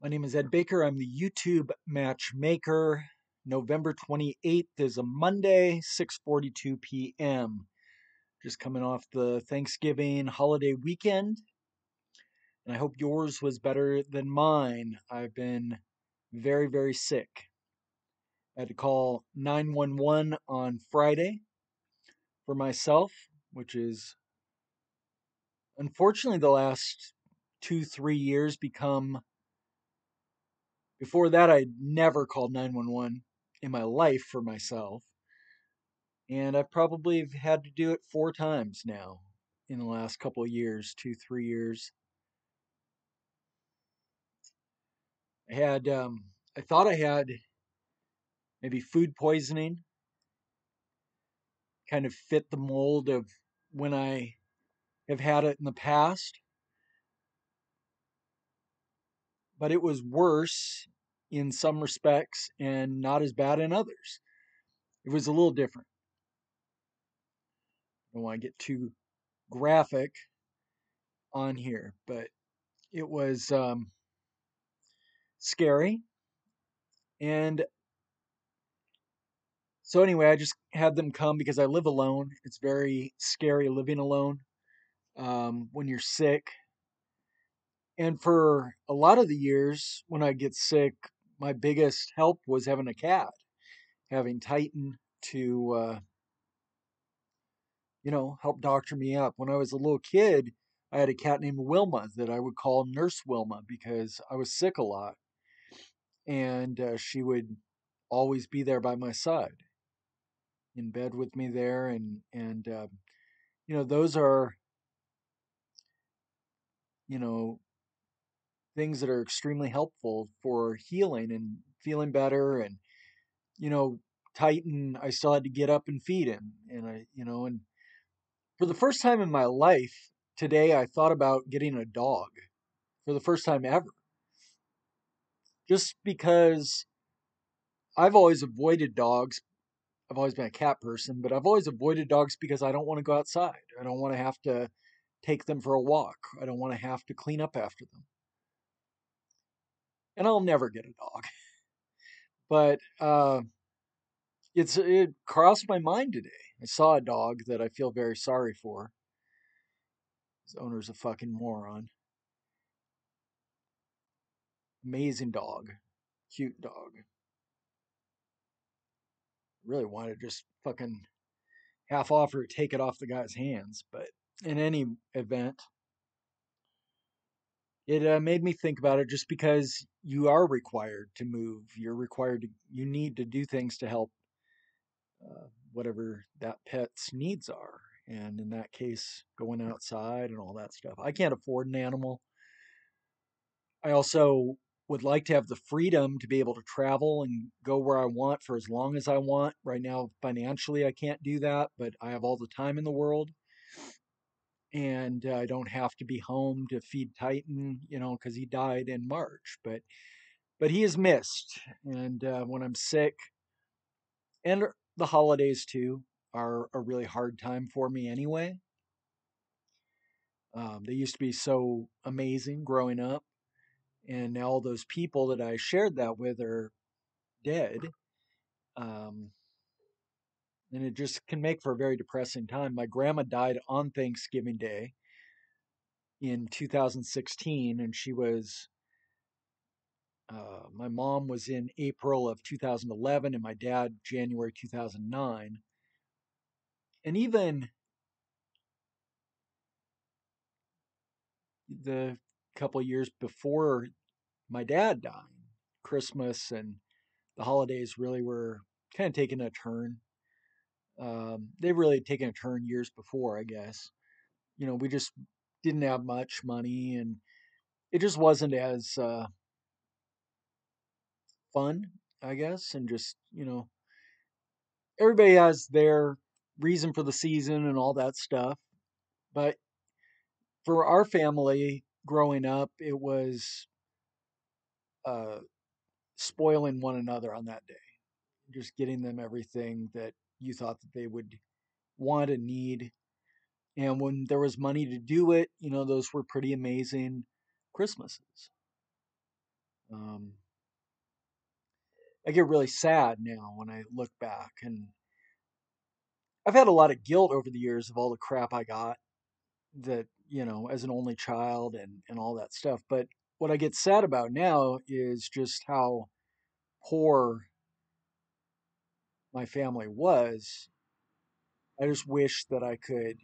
My name is Ed Baker. I'm the YouTube matchmaker. November 28th is a Monday, 6:42 p.m. Just coming off the Thanksgiving holiday weekend. And I hope yours was better than mine. I've been very, very sick. I had to call 911 on Friday for myself, which is unfortunately the last 2-3 years become... Before that, I never called 911 in my life for myself. And I've probably had to do it 4 times now in the last couple of years, 2-3 years. I had, I thought I had maybe food poisoning. Kind of fit the mold of when I have had it in the past. But it was worse in some respects and not as bad in others. It was a little different. I don't want to get too graphic on here, but it was scary. And so anyway, I just had them come because I live alone. It's very scary living alone when you're sick. And for a lot of the years when I get sick, my biggest help was having a cat, having Titan to, help doctor me up. When I was a little kid, I had a cat named Wilma that I would call Nurse Wilma because I was sick a lot. And she would always be there by my side, in bed with me there. And those are, things that are extremely helpful for healing and feeling better. And, Titan, I still had to get up and feed him. And I for the first time in my life today, I thought about getting a dog for the first time ever. Just because I've always avoided dogs. I've always been a cat person, but I've always avoided dogs because I don't want to go outside. I don't want to have to take them for a walk. I don't want to have to clean up after them. And I'll never get a dog. But it crossed my mind today. I saw a dog that I feel very sorry for. His owner's a fucking moron. Amazing dog. Cute dog. Really wanted to just fucking half offer to take it off the guy's hands. But in any event... It made me think about it just because you are required to move. You're required to, you need to do things to help whatever that pet's needs are. And in that case, going outside and all that stuff. I can't afford an animal. I also would like to have the freedom to be able to travel and go where I want for as long as I want. Right now, financially, I can't do that, but I have all the time in the world. And I don't have to be home to feed Titan, because he died in March. But he is missed. And when I'm sick, and the holidays, too, are a really hard time for me anyway. They used to be so amazing growing up. And now all those people that I shared that with are dead. And it just can make for a very depressing time. My grandma died on Thanksgiving Day in 2016, and she was, my mom was in April of 2011, and my dad, January 2009. And even the couple of years before my dad died, Christmas and the holidays really were kind of taking a turn. They've really taken a turn years before, I guess. We just didn't have much money, and it just wasn't as fun, I guess. And just, everybody has their reason for the season and all that stuff. But for our family growing up, it was spoiling one another on that day, just getting them everything that you thought that they would want and need. And when there was money to do it, those were pretty amazing Christmases. I get really sad now when I look back, and I've had a lot of guilt over the years of all the crap I got that, you know, as an only child and all that stuff. But what I get sad about now is just how poor my family was. I just wish that I could,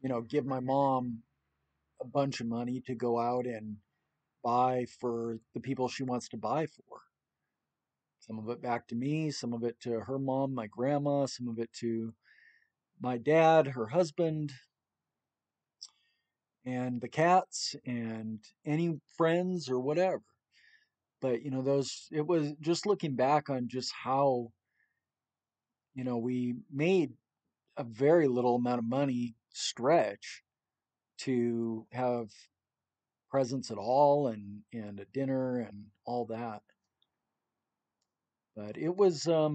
you know, give my mom a bunch of money to go out and buy for the people she wants to buy for. Some of it back to me, some of it to her mom, my grandma, some of it to my dad, her husband, and the cats, and any friends or whatever. But, you know, those, it was just looking back on just how, you know, we made a very little amount of money stretch to have presents at all and a dinner and all that. But it was, but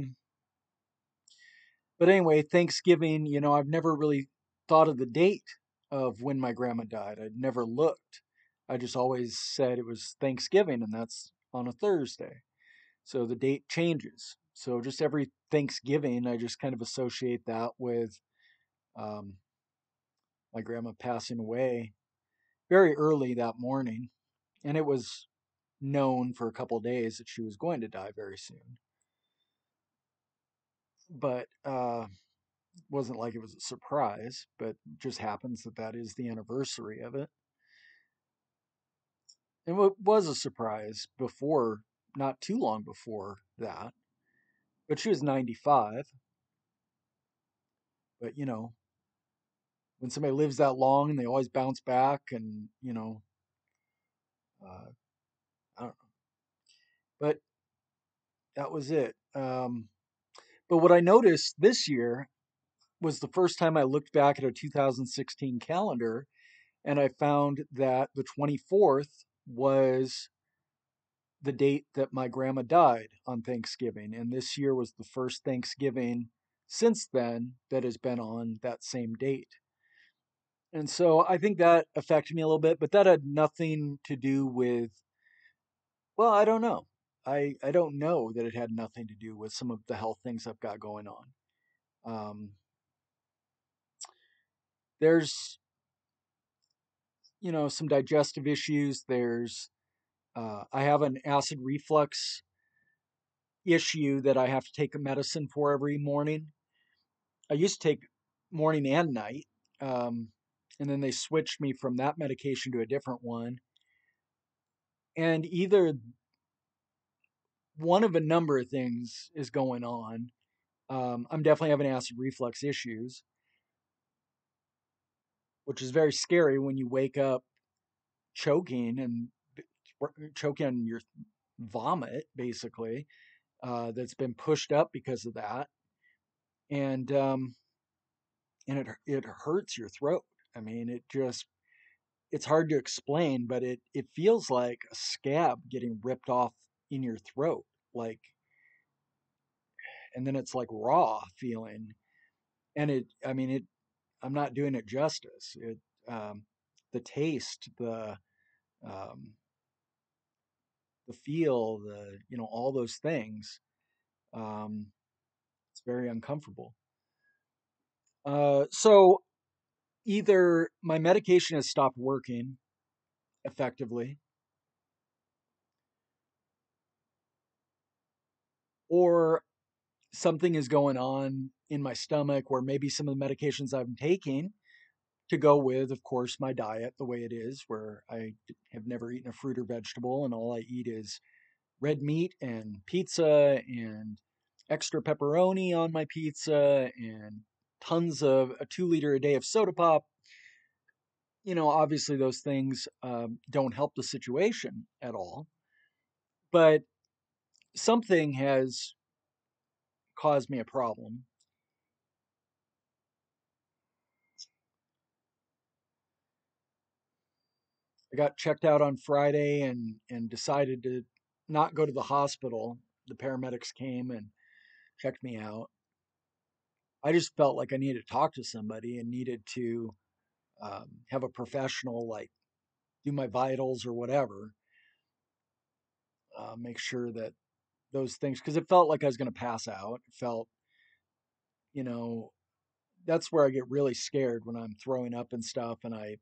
anyway, Thanksgiving, you know, I've never really thought of the date of when my grandma died. I'd never looked. I just always said it was Thanksgiving, and that's on a Thursday. So the date changes. So just every Thanksgiving, I just kind of associate that with my grandma passing away very early that morning. And it was known for a couple of days that she was going to die very soon. But it wasn't like it was a surprise, but it just happens that that is the anniversary of it. And it was a surprise before, not too long before that. But she was 95. But, you know, when somebody lives that long and they always bounce back and, you know, I don't know. But that was it. But what I noticed this year was the first time I looked back at a 2016 calendar, and I found that the 24th was the date that my grandma died on Thanksgiving. And this year was the first Thanksgiving since then that has been on that same date. And so I think that affected me a little bit, but that had nothing to do with, well, I don't know. I don't know that it had nothing to do with some of the health things I've got going on. There's, you know, some digestive issues. There's, I have an acid reflux issue that I have to take a medicine for every morning. I used to take morning and night, and then they switched me from that medication to a different one. And either one of a number of things is going on. I'm definitely having acid reflux issues, which is very scary when you wake up choking and choking on your vomit, basically, that's been pushed up because of that. And it hurts your throat. I mean, it just, it's hard to explain, but it feels like a scab getting ripped off in your throat, like, and then it's like raw feeling. And I'm not doing it justice. The taste, the feel, the, you know, all those things, it's very uncomfortable. So either my medication has stopped working effectively, or something is going on in my stomach, or maybe some of the medications I'm taking to go with, of course, my diet the way it is, where I have never eaten a fruit or vegetable, and all I eat is red meat and pizza and extra pepperoni on my pizza and tons of a 2-liter a day of soda pop. You know, obviously those things don't help the situation at all, but something has caused me a problem. I got checked out on Friday and decided to not go to the hospital. The paramedics came and checked me out. I just felt like I needed to talk to somebody and needed to have a professional, like, do my vitals or whatever. make sure that those things, because it felt like I was going to pass out. It felt, you know, that's where I get really scared when I'm throwing up and stuff. And I,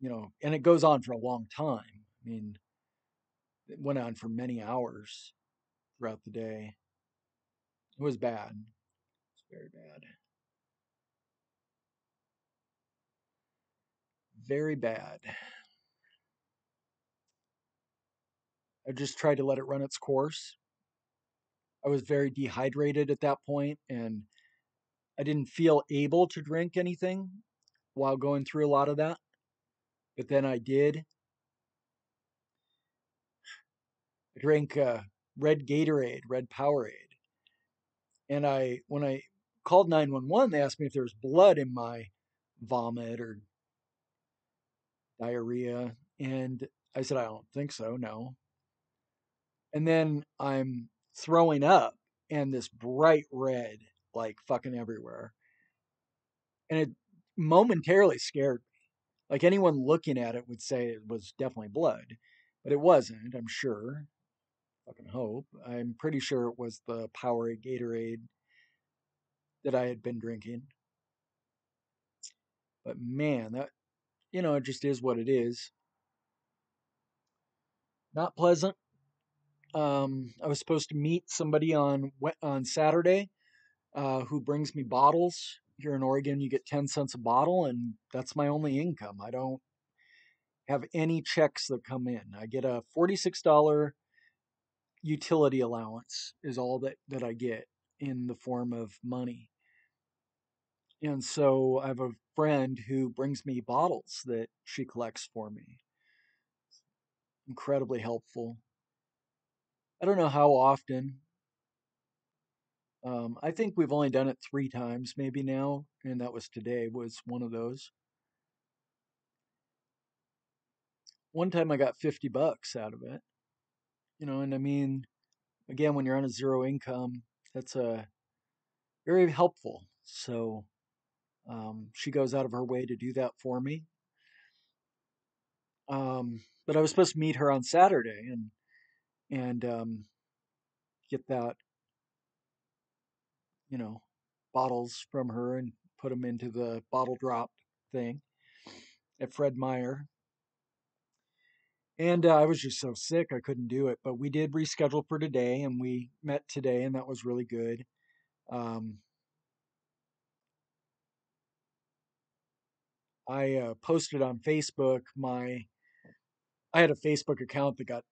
you know, and it goes on for a long time. I mean, it went on for many hours throughout the day. It was bad. It's very bad. Very bad. I just tried to let it run its course. I was very dehydrated at that point, and I didn't feel able to drink anything while going through a lot of that. But then I did. I drank red Gatorade, red Powerade. And when I called 911, they asked me if there was blood in my vomit or diarrhea. And I said, I don't think so, no. And then I'm throwing up and this bright red, like fucking everywhere. And it momentarily scared me. Like anyone looking at it would say it was definitely blood, but it wasn't, I'm sure. Fucking hope. I'm pretty sure it was the Powerade Gatorade that I had been drinking. But man, that, you know, it just is what it is. Not pleasant. I was supposed to meet somebody on Saturday, who brings me bottles. Here in Oregon, you get 10 cents a bottle, and that's my only income. I don't have any checks that come in. I get a $46 utility allowance is all that I get in the form of money. And so I have a friend who brings me bottles that she collects for me. It's incredibly helpful. I don't know how often. I think we've only done it 3 times maybe now, and that was today was one of those. One time I got $50 out of it, you know, and I mean, again, when you're on a zero income, that's very helpful. So she goes out of her way to do that for me. But I was supposed to meet her on Saturday and get that, you know, bottles from her and put them into the bottle drop thing at Fred Meyer. And I was just so sick, I couldn't do it, but we did reschedule for today, and we met today, and that was really good. I posted on Facebook, I had a Facebook account that got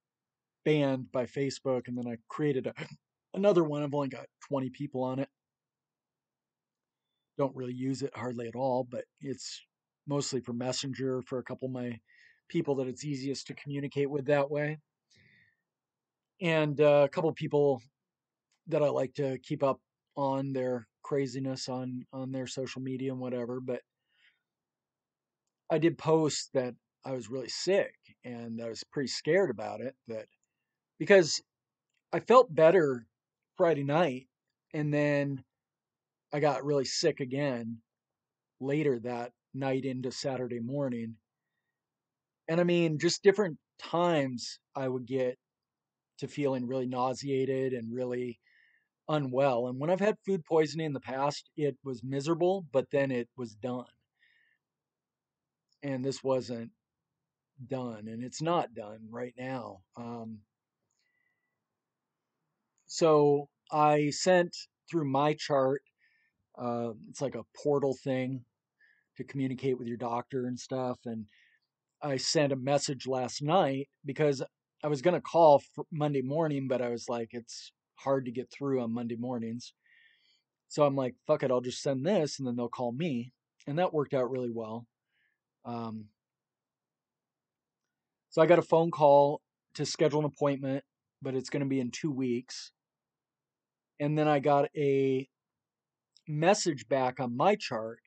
banned by Facebook, and then I created another one. I've only got 20 people on it. Don't really use it hardly at all, but it's mostly for Messenger for a couple of my people that it's easiest to communicate with that way. And a couple of people that I like to keep up on their craziness on their social media and whatever, but I did post that I was really sick and I was pretty scared about it, because I felt better Friday night and then I got really sick again later that night into Saturday morning. And I mean, just different times I would get to feeling really nauseated and really unwell. And when I've had food poisoning in the past, it was miserable, but then it was done. And this wasn't done, and it's not done right now. So I sent through my chart, it's like a portal thing to communicate with your doctor and stuff. And I sent a message last night because I was going to call for Monday morning, but I was like, it's hard to get through on Monday mornings. So I'm like, fuck it, I'll just send this and then they'll call me. And that worked out really well. So I got a phone call to schedule an appointment, but it's going to be in 2 weeks. And then I got a message back on my chart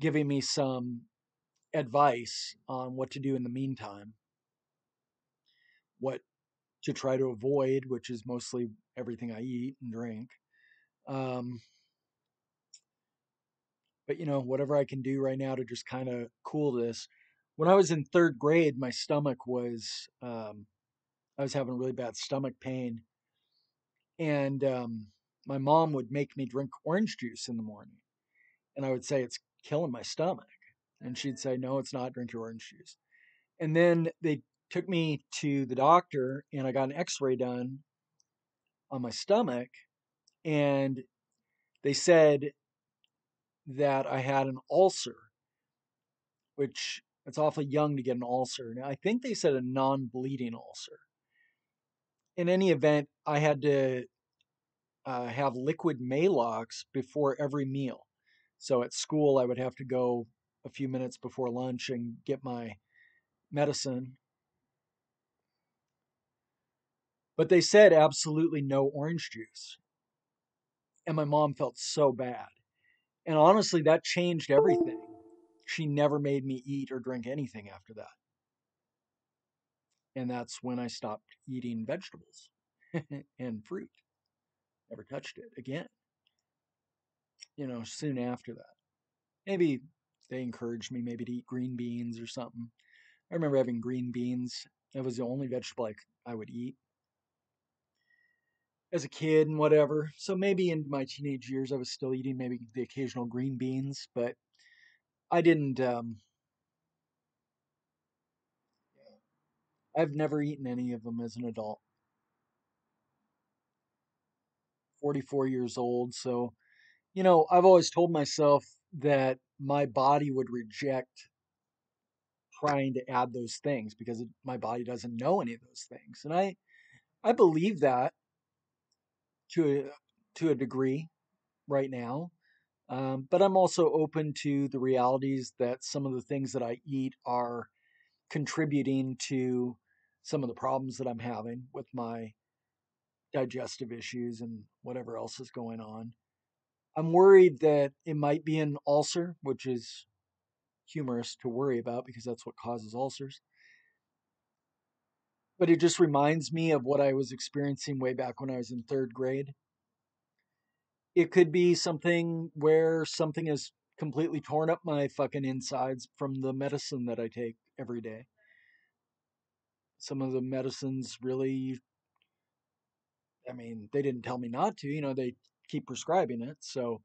giving me some advice on what to do in the meantime, what to try to avoid, which is mostly everything I eat and drink. But, you know, whatever I can do right now to just kind of cool this. When I was in 3rd grade, my stomach was I was having really bad stomach pain. And my mom would make me drink orange juice in the morning. And I would say, it's killing my stomach. And she'd say, no, it's not. Drink your orange juice. And then they took me to the doctor, and I got an x-ray done on my stomach. And they said that I had an ulcer, which it's awfully young to get an ulcer. Now, I think they said a non-bleeding ulcer. In any event, I had to have liquid Maalox before every meal. So at school, I would have to go a few minutes before lunch and get my medicine. But they said absolutely no orange juice. And my mom felt so bad. And honestly, that changed everything. She never made me eat or drink anything after that. And that's when I stopped eating vegetables and fruit. Never touched it again. You know, soon after that. Maybe they encouraged me maybe to eat green beans or something. I remember having green beans. That was the only vegetable I would eat as a kid and whatever. So maybe in my teenage years, I was still eating maybe the occasional green beans, but I didn't, I've never eaten any of them as an adult. 44 years old. So, you know, I've always told myself that my body would reject trying to add those things because my body doesn't know any of those things. And I believe that to a degree right now. But I'm also open to the realities that some of the things that I eat are contributing to some of the problems that I'm having with my digestive issues and whatever else is going on. I'm worried that it might be an ulcer, which is humorous to worry about because that's what causes ulcers. But it just reminds me of what I was experiencing way back when I was in third grade. It could be something where something has completely torn up my fucking insides from the medicine that I take every day. Some of the medicines really, I mean, they didn't tell me not to, you know, they keep prescribing it. So,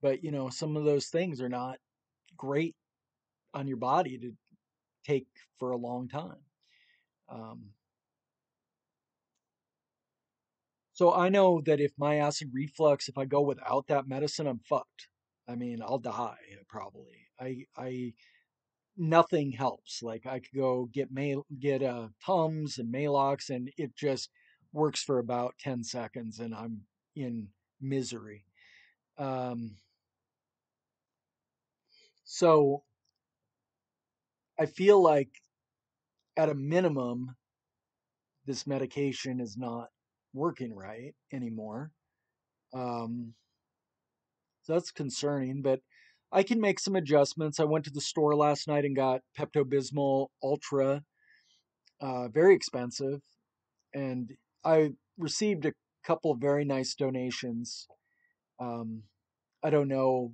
but you know, some of those things are not great on your body to take for a long time. So I know that if my acid reflux, if I go without that medicine, I'm fucked. I mean, I'll die probably. Nothing helps. Like I could go get Tums and Maalox, and it just works for about 10 seconds and I'm in misery. So I feel like at a minimum, this medication is not working right anymore. So that's concerning, but I can make some adjustments. I went to the store last night and got Pepto-Bismol Ultra, very expensive. And I received a couple of very nice donations. I don't know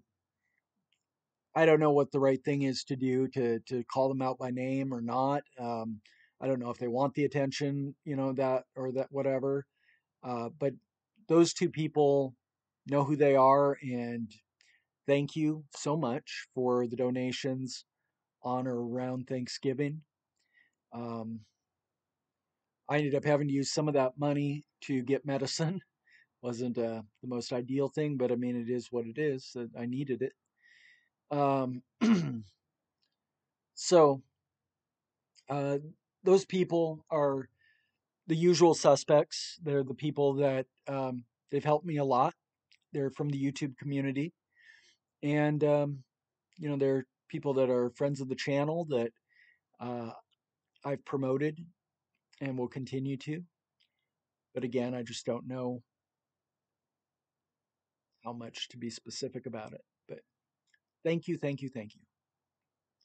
what the right thing is to do to call them out by name or not. I don't know if they want the attention, you know, that or that, whatever. But those two people know who they are, and thank you so much for the donations on or around Thanksgiving. I ended up having to use some of that money to get medicine. Wasn't the most ideal thing, but I mean, it is what it is. So I needed it. So those people are the usual suspects. They're the people that they've helped me a lot. They're from the YouTube community. And, you know, there are people that are friends of the channel that I've promoted and will continue to. But again, I just don't know how much to be specific about it. But thank you, thank you, thank you.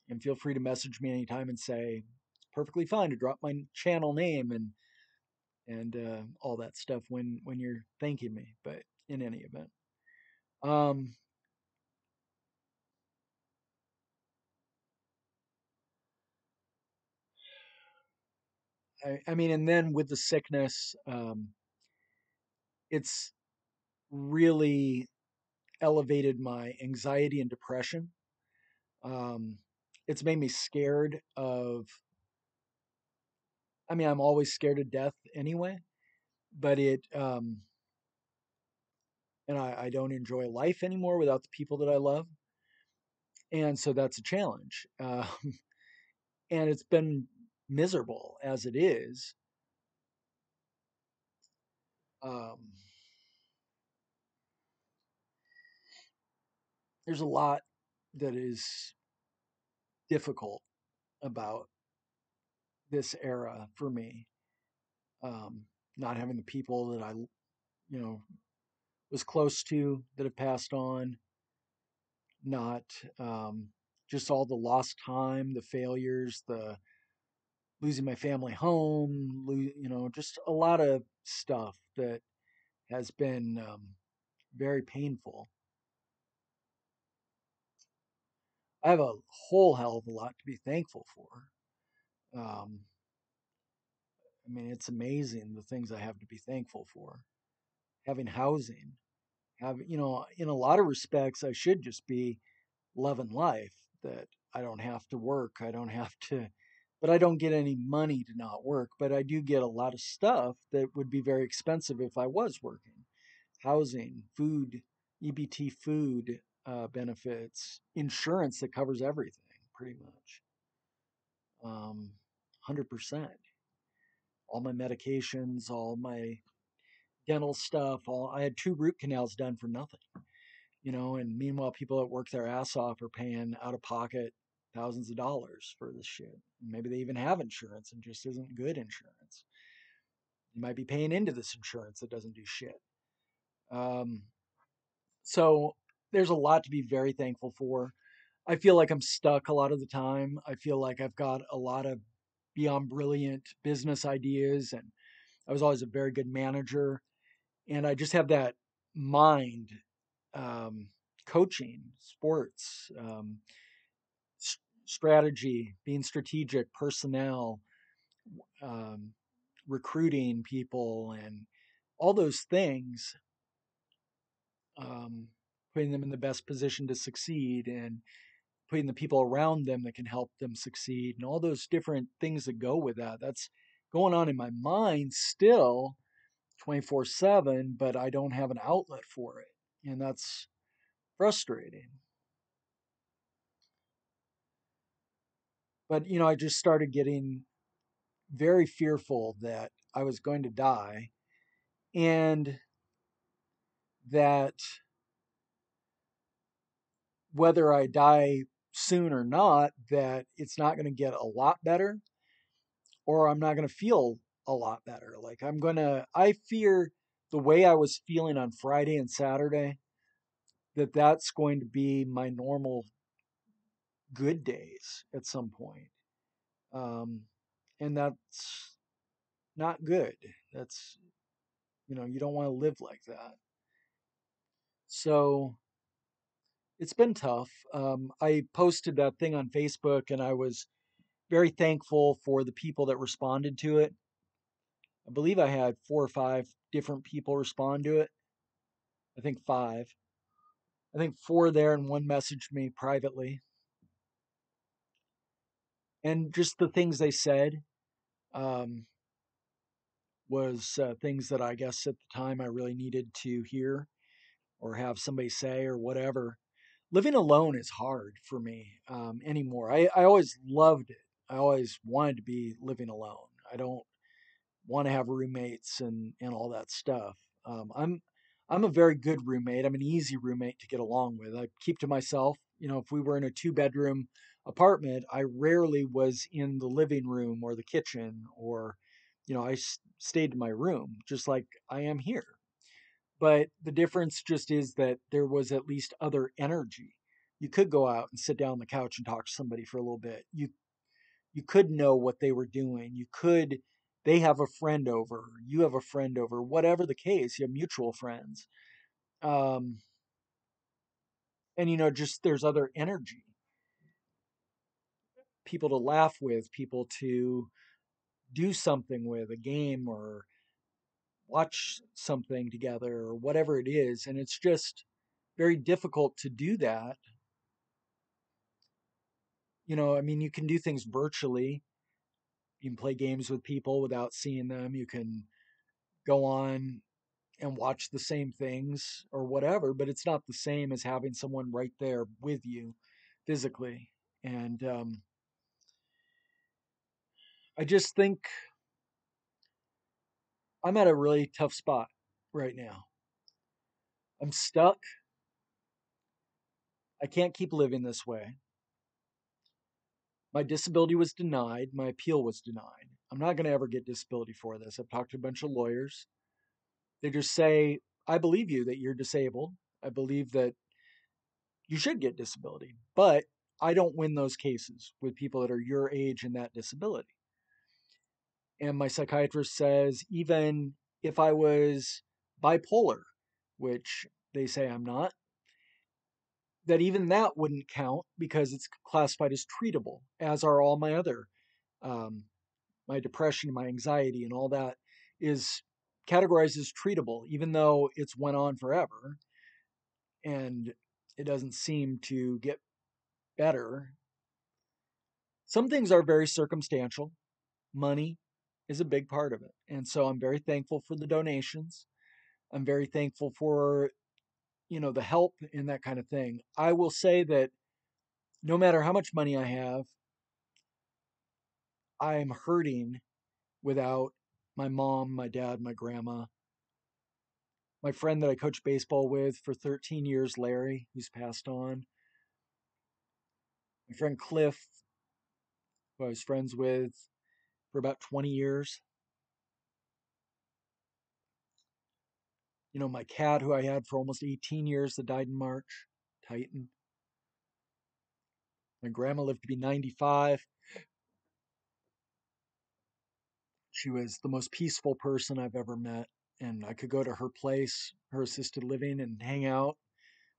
And feel free to message me anytime and say, it's perfectly fine to drop my channel name and all that stuff when you're thanking me. But in any event. I mean, and then with the sickness, it's really elevated my anxiety and depression. It's made me scared of, I mean, I'm always scared of death anyway, but it, and I don't enjoy life anymore without the people that I love. And so that's a challenge. And it's been miserable as it is. There's a lot that is difficult about this era for me. Not having the people that I, you know, was close to that have passed on, not just all the lost time, the failures, the losing my family home, you know, just a lot of stuff that has been very painful. I have a whole hell of a lot to be thankful for. I mean, it's amazing the things I have to be thankful for. Having housing, you know, in a lot of respects, I should just be loving life, that I don't have to work. I don't have to, but I don't get any money to not work, but I do get a lot of stuff that would be very expensive if I was working. Housing, food, EBT food, benefits, insurance that covers everything pretty much. 100%. All my medications, all my dental stuff, I had 2 root canals done for nothing, you know, and meanwhile people that work their ass off are paying out of pocket thousands of dollars for this shit. Maybe they even have insurance and just isn't good insurance. You might be paying into this insurance that doesn't do shit. So there's a lot to be very thankful for. I feel like I'm stuck a lot of the time. I feel like I've got a lot of beyond brilliant business ideas, and I was always a very good manager. And I just have that mind, coaching, sports, strategy, being strategic, personnel, recruiting people, and all those things. Putting them in the best position to succeed, and putting the people around them that can help them succeed, and all those different things that go with that. That's going on in my mind still 24/7, but I don't have an outlet for it. And that's frustrating. But, you know, I just started getting very fearful that I was going to die, and that whether I die soon or not, that it's not going to get a lot better, or I'm not going to feel a lot better. Like I fear the way I was feeling on Friday and Saturday, that that's going to be my normal good days at some point. And that's not good. That's, you know, you don't want to live like that. So it's been tough. I posted that thing on Facebook, and I was very thankful for the people that responded to it. I believe I had 4 or 5 different people respond to it. I think 5. I think 4 there, and 1 messaged me privately. And just the things they said was things that I guess at the time I really needed to hear or have somebody say or whatever. Living alone is hard for me anymore. I always loved it. I always wanted to be living alone. I don't want to have roommates and all that stuff. I'm a very good roommate. I'm an easy roommate to get along with. I keep to myself. You know, if we were in a 2-bedroom apartment, I rarely was in the living room or the kitchen, or, you know, I stayed in my room just like I am here. But the difference just is that there was at least other energy. You could go out and sit down on the couch and talk to somebody for a little bit. You could know what they were doing. They have a friend over, you have a friend over, whatever the case, you have mutual friends. And, you know, just there's other energy. People to laugh with, people to do something with, a game or watch something together or whatever it is. And it's just very difficult to do that. You know, I mean, you can do things virtually. You can play games with people without seeing them. You can go on and watch the same things or whatever, but it's not the same as having someone right there with you physically. And I just think I'm at a really tough spot right now. I'm stuck. I can't keep living this way. My disability was denied. My appeal was denied. I'm not going to ever get disability for this. I've talked to a bunch of lawyers. They just say, I believe you that you're disabled. I believe that you should get disability. But I don't win those cases with people that are your age and that disability. And my psychiatrist says, even if I was bipolar, which they say I'm not, that even that wouldn't count because it's classified as treatable, as are all my other, my depression, my anxiety, and all that is categorized as treatable, even though it's went on forever and it doesn't seem to get better. Some things are very circumstantial. Money is a big part of it. And so I'm very thankful for the donations. I'm very thankful for, you know, the help and that kind of thing. I will say that no matter how much money I have, I am hurting without my mom, my dad, my grandma, my friend that I coached baseball with for 13 years, Larry, who's passed on, my friend Cliff, who I was friends with for about 20 years. You know, my cat who I had for almost 18 years that died in March, Titan. My grandma lived to be 95. She was the most peaceful person I've ever met. And I could go to her place, her assisted living, and hang out,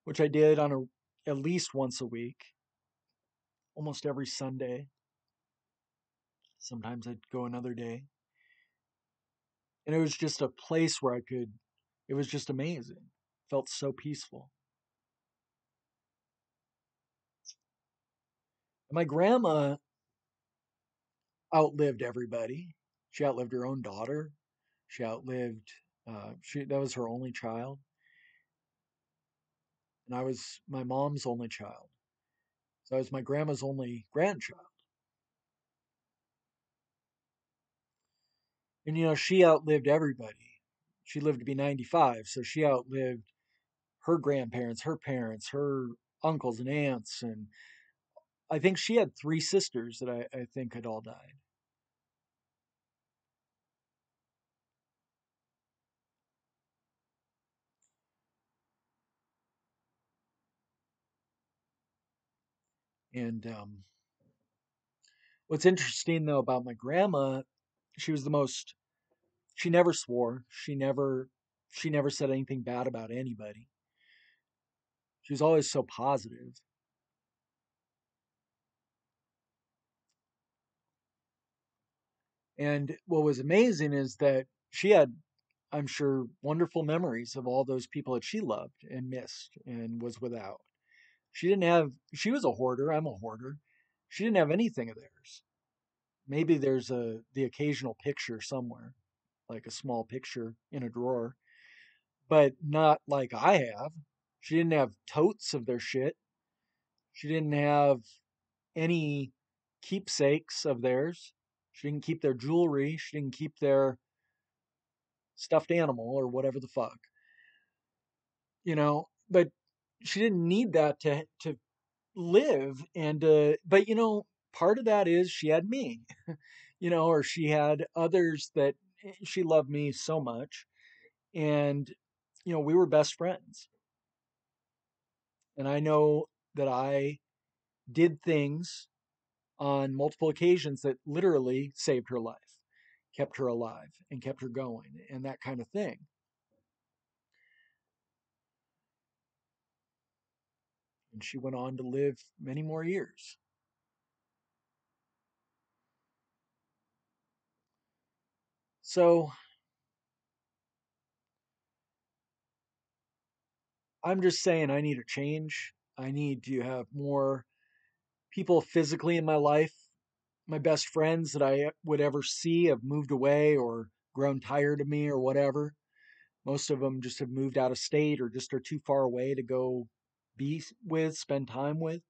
which I did on at least once a week, almost every Sunday. Sometimes I'd go another day. And it was just a place where I could, it was just amazing. It felt so peaceful. My grandma outlived everybody. She outlived her own daughter. She outlived, that was her only child. And I was my mom's only child. So I was my grandma's only grandchild. And, you know, she outlived everybody. She lived to be 95, so she outlived her grandparents, her parents, her uncles and aunts. And I think she had three sisters that I think had all died. And what's interesting, though, about my grandma, she was the most, she never swore. She never said anything bad about anybody. She was always so positive. And what was amazing is that she had, I'm sure, wonderful memories of all those people that she loved and missed and was without. She was a hoarder. I'm a hoarder. She didn't have anything of theirs. Maybe there's the occasional picture somewhere, like a small picture in a drawer, but not like I have. She didn't have totes of their shit. She didn't have any keepsakes of theirs. She didn't keep their jewelry. She didn't keep their stuffed animal or whatever the fuck, you know, but she didn't need that to live. And, but you know, part of that is she had me, you know, or she had others that she loved me so much. And, you know, we were best friends. And I know that I did things on multiple occasions that literally saved her life, kept her alive and kept her going and that kind of thing. And she went on to live many more years. So I'm just saying I need a change. I need to have more people physically in my life. My best friends that I would ever see have moved away or grown tired of me or whatever. Most of them just have moved out of state or just are too far away to go be with, spend time with.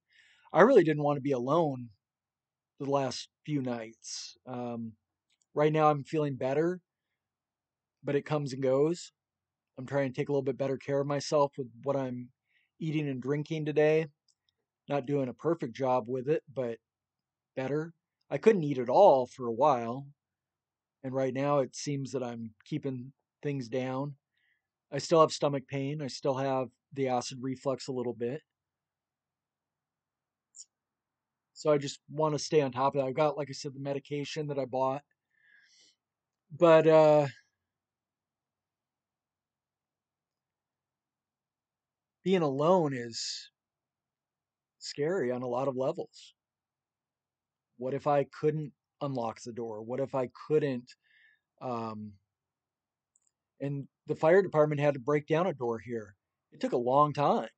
I really didn't want to be alone the last few nights. Right now I'm feeling better, but it comes and goes. I'm trying to take a little bit better care of myself with what I'm eating and drinking today. Not doing a perfect job with it, but better. I couldn't eat at all for a while. And right now it seems that I'm keeping things down. I still have stomach pain. I still have the acid reflux a little bit. So I just want to stay on top of that. I've got, like I said, the medication that I bought. But being alone is scary on a lot of levels. What if I couldn't unlock the door? What if I couldn't? And the fire department had to break down a door here. It took a long time.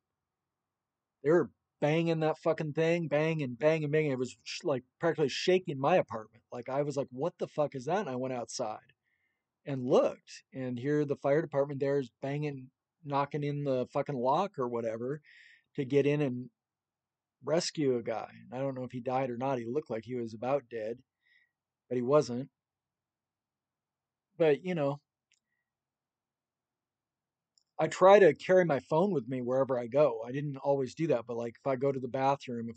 They were banging that fucking thing, banging, banging, banging. It was like practically shaking my apartment. Like I was like, what the fuck is that? And I went outside and looked, and here the fire department there is banging, knocking in the fucking lock or whatever to get in and rescue a guy. I don't know if he died or not. He looked like he was about dead, but he wasn't. But, you know, I try to carry my phone with me wherever I go. I didn't always do that, but like if I go to the bathroom,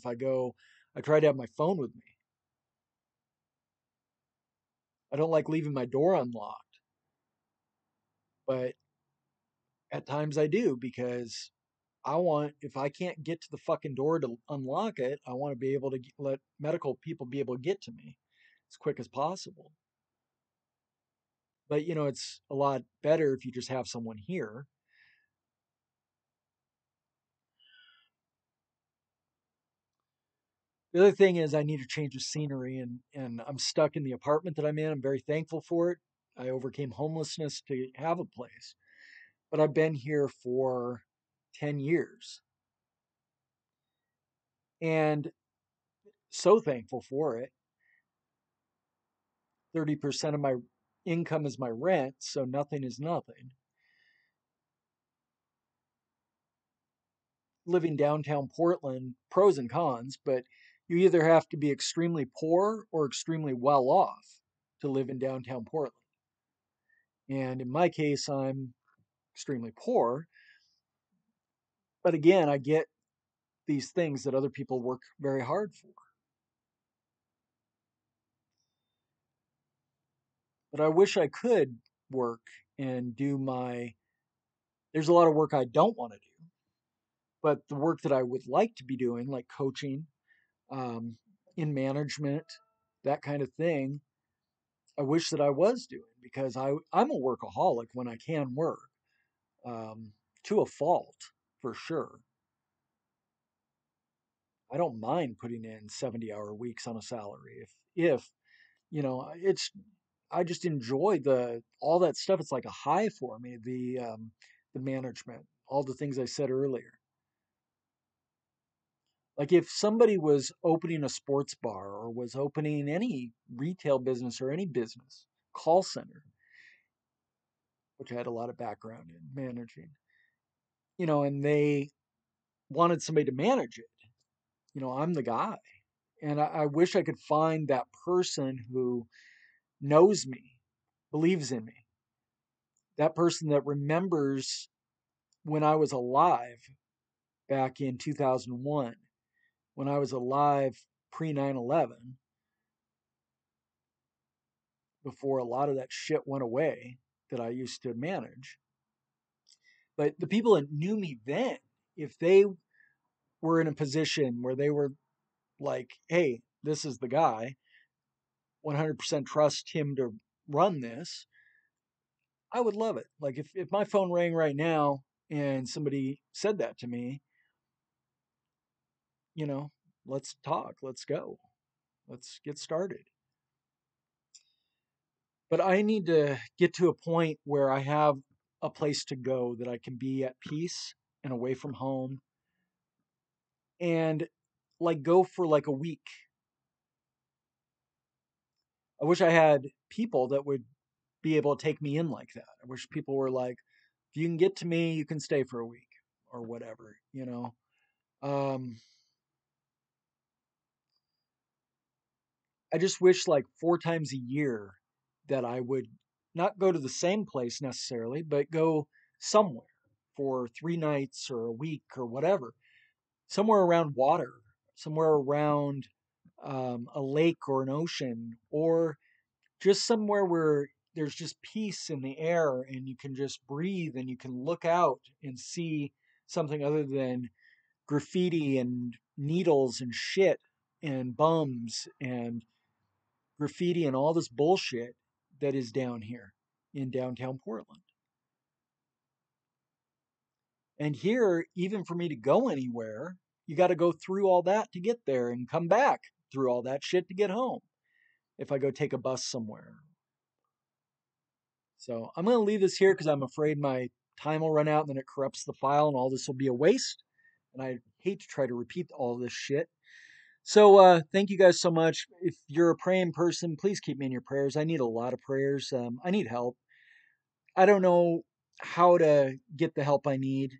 I try to have my phone with me. I don't like leaving my door unlocked, but at times I do, because I want, if I can't get to the fucking door to unlock it, I want to be able to let medical people be able to get to me as quick as possible. But, you know, it's a lot better if you just have someone here. The other thing is I need to change the scenery, and I'm stuck in the apartment that I'm in. I'm very thankful for it. I overcame homelessness to have a place. But I've been here for 10 years. And so thankful for it. 30% of my income is my rent, so nothing is nothing. Living downtown Portland, pros and cons, but you either have to be extremely poor or extremely well off to live in downtown Portland. And in my case, I'm extremely poor. But again, I get these things that other people work very hard for. But I wish I could work and do my, there's a lot of work I don't want to do, but the work that I would like to be doing, like coaching, in management, that kind of thing, I wish that I was doing, because I'm a workaholic when I can work. To a fault, for sure. I don't mind putting in 70-hour weeks on a salary. If you know, it's, I just enjoy all that stuff. It's like a high for me, the management, all the things I said earlier. Like if somebody was opening a sports bar or was opening any retail business or any business, call center, which I had a lot of background in managing, you know, and they wanted somebody to manage it. You know, I'm the guy. And I wish I could find that person who knows me, believes in me, that person that remembers when I was alive back in 2001, when I was alive pre-9/11, before a lot of that shit went away that I used to manage. But the people that knew me then, if they were in a position where they were like, hey, this is the guy, 100% trust him to run this, I would love it. Like if my phone rang right now and somebody said that to me, you know, let's talk, let's go, let's get started. But I need to get to a point where I have a place to go that I can be at peace and away from home, and like go for like a week. I wish I had people that would be able to take me in like that. I wish people were like, if you can get to me, you can stay for a week or whatever, you know. I just wish like 4 times a year that I would not go to the same place necessarily, but go somewhere for 3 nights or a week or whatever, somewhere around water, somewhere around a lake or an ocean, or just somewhere where there's just peace in the air and you can just breathe and you can look out and see something other than graffiti and needles and shit and bums and graffiti and all this bullshit that is down here in downtown Portland. And here, even for me to go anywhere, you got to go through all that to get there and come back through all that shit to get home if I go take a bus somewhere. So I'm going to leave this here because I'm afraid my time will run out and then it corrupts the file and all this will be a waste. And I hate to try to repeat all this shit. So thank you guys so much. If you're a praying person, please keep me in your prayers. I need a lot of prayers. I need help. I don't know how to get the help I need.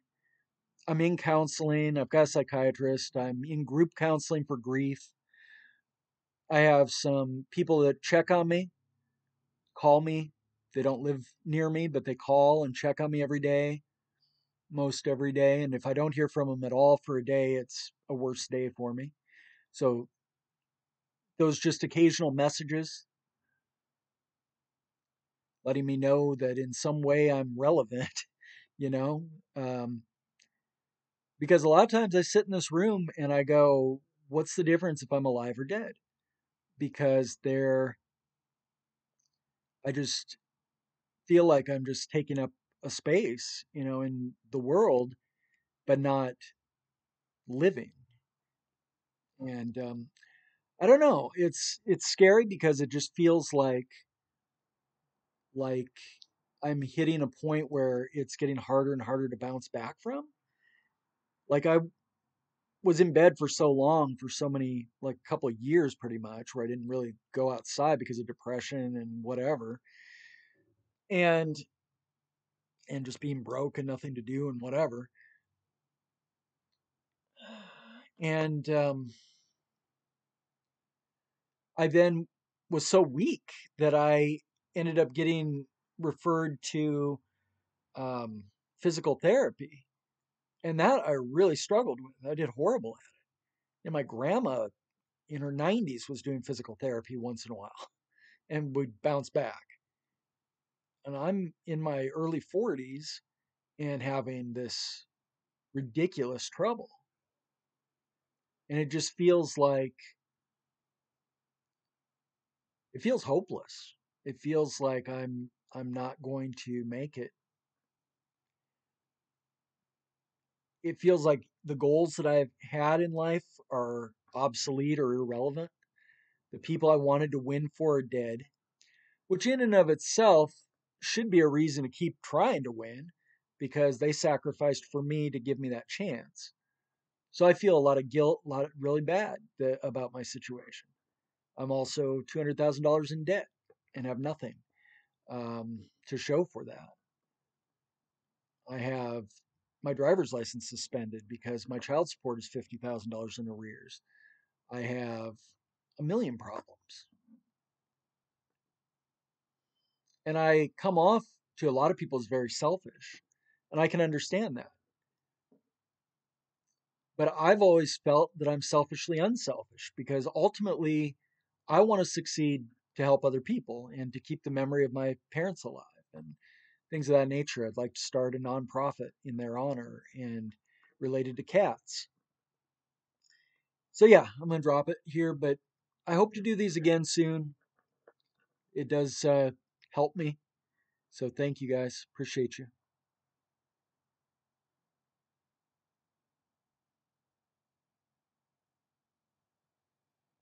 I'm in counseling. I've got a psychiatrist. I'm in group counseling for grief. I have some people that check on me, call me. They don't live near me, but they call and check on me every day, most every day. And if I don't hear from them at all for a day, it's a worse day for me. So those just occasional messages letting me know that in some way I'm relevant, you know, because a lot of times I sit in this room and I go, what's the difference if I'm alive or dead? Because I just feel like I'm just taking up a space, you know, in the world, but not living. And I don't know. It's scary because it just feels like I'm hitting a point where it's getting harder and harder to bounce back from. Like I was in bed for so long, for so many, like a couple of years pretty much, where I didn't really go outside because of depression and whatever. And just being broke and nothing to do and whatever. And I then was so weak that I ended up getting referred to physical therapy. And that I really struggled with. I did horrible at it. And my grandma in her 90s was doing physical therapy once in a while and would bounce back. And I'm in my early 40s and having this ridiculous trouble. And it just feels like, it feels hopeless. It feels like I'm not going to make it. It feels like the goals that I've had in life are obsolete or irrelevant. The people I wanted to win for are dead, which in and of itself should be a reason to keep trying to win because they sacrificed for me to give me that chance. So I feel a lot of guilt, a lot of really bad about my situation. I'm also $200,000 in debt and have nothing to show for that. I have my driver's license suspended because my child support is $50,000 in arrears. I have a million problems. And I come off to a lot of people as very selfish, and I can understand that. But I've always felt that I'm selfishly unselfish because ultimately I want to succeed to help other people and to keep the memory of my parents alive and things of that nature. I'd like to start a nonprofit in their honor and related to cats. So yeah, I'm going to drop it here, but I hope to do these again soon. It does help me. So thank you guys. Appreciate you.